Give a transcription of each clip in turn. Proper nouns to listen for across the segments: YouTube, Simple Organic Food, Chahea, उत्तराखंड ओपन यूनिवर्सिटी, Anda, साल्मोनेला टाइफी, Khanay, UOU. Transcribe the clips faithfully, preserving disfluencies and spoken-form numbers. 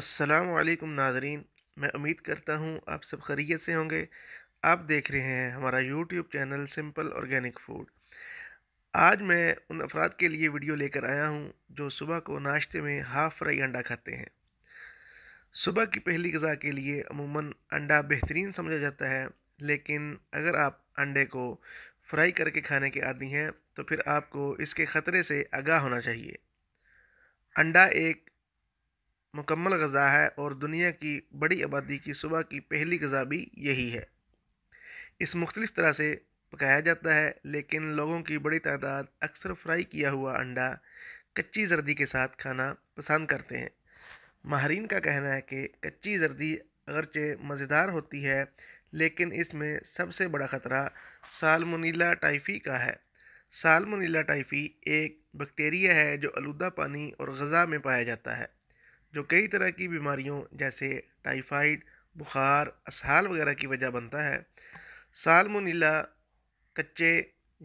अस्सलाम वालेकुम नाजरीन, मैं उम्मीद करता हूँ आप सब खैरियत से होंगे। आप देख रहे हैं हमारा YouTube channel simple organic food. आज मैं उन अफराद के लिए वीडियो लेकर आया हूँ जो सुबह को नाश्ते में हाफ़ फ्राई अंडा खाते हैं। सुबह की पहली ग़िज़ा के लिए अमूमन अंडा बेहतरीन समझा जाता है, लेकिन अगर आप अंडे को फ्राई करके खाने के आदी हैं तो फिर आपको इसके ख़तरे से आगाह होना चाहिए। अंडा एक मुकम्मल ग़िज़ा है और दुनिया की बड़ी आबादी की सुबह की पहली ग़िज़ा भी यही है। इस मुख्तलिफ़ तरह से पकाया जाता है, लेकिन लोगों की बड़ी तादाद अक्सर फ्राई किया हुआ अंडा कच्ची जर्दी के साथ खाना पसंद करते हैं। माहरीन का कहना है कि कच्ची जर्दी अगरचे मज़ेदार होती है, लेकिन इसमें सबसे बड़ा ख़तरा साल्मोनेला टाइफी का है। साल्मोनेला टाइफी एक बैक्टीरिया है जो आलूदा पानी और ग़िज़ा में पाया जाता है, जो कई तरह की बीमारियों जैसे टाइफाइड, बुखार, असहाल वगैरह की वजह बनता है। साल्मोनेला कच्चे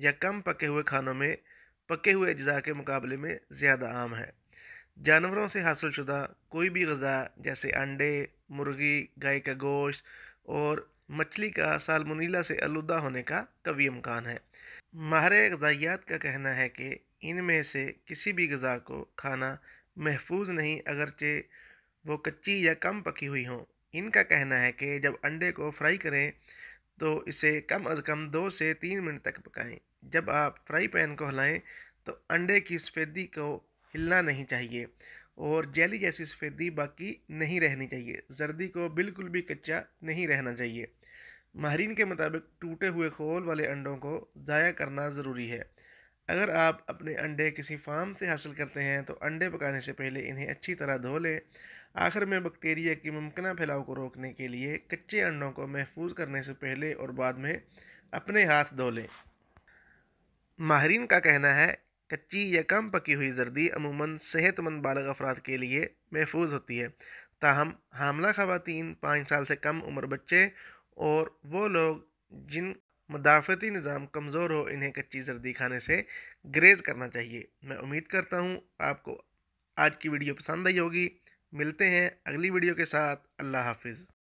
या कम पके हुए खानों में पके हुए अज्जा के मुकाबले में ज़्यादा आम है। जानवरों से हासिलशुदा कोई भी ग़िज़ा जैसे अंडे, मुर्गी, गाय का गोश्त और मछली का साल्मोनेला से आलूदा होने का कवी इम्कान है। माहिर ग़िज़ायात का कहना है कि इनमें से किसी भी ग़िज़ा को खाना महफूज नहीं, अगरचे वो कच्ची या कम पकी हुई हों। इनका कहना है कि जब अंडे को फ्राई करें तो इसे कम अज़ कम दो से तीन मिनट तक पकाएं। जब आप फ्राई पैन को हिलाएं तो अंडे की सफ़ेदी को हिलना नहीं चाहिए और जेली जैसी सफ़ेदी बाकी नहीं रहनी चाहिए। जर्दी को बिल्कुल भी कच्चा नहीं रहना चाहिए। माहरीन के मुताबिक टूटे हुए खोल वाले अंडों को ज़ाया करना ज़रूरी है। अगर आप अपने अंडे किसी फार्म से हासिल करते हैं तो अंडे पकाने से पहले इन्हें अच्छी तरह धो लें। आखिर में बैक्टीरिया की मुमकिना फैलाव को रोकने के लिए कच्चे अंडों को महफूज करने से पहले और बाद में अपने हाथ धो लें। माहरीन का कहना है कच्ची या कम पकी हुई जर्दी अमूमन सेहतमंद बालग अफराद के लिए महफूज होती है, ताहम हामला खवातीन, पाँच साल से कम उम्र बच्चे और वो लोग जिन मुदाफ़ती निज़ाम कमज़ोर हो, इन्हें कच्ची जर्दी खाने से ग्रेज़ करना चाहिए। मैं उम्मीद करता हूँ आपको आज की वीडियो पसंद आई होगी। मिलते हैं अगली वीडियो के साथ। अल्लाह हाफिज़।